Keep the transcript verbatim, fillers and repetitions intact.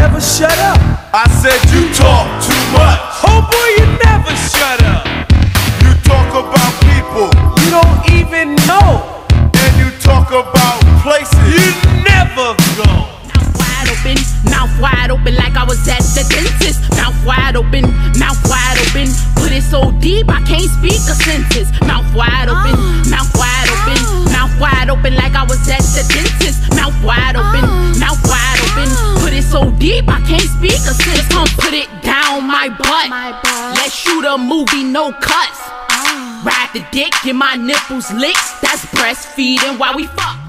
never shut up. I said you talk too much. Oh boy, you never shut up. You talk about people you don't even know. And you talk about places you never go. Mouth wide open, mouth wide open like I was at the dentist. Mouth wide open, mouth wide open. Put it so deep I can't speak a sentence. Mouth wide open, oh. Mouth wide open, oh. Mouth wide open like I was at the dentist. Mouth wide open, oh. Mouth wide open. Put it so deep I can't speak a sentence. Come put it down my butt. My butt. Let's shoot a movie, no cuts. Oh. Ride the dick, get my nipples licked. That's breastfeeding while we fuck.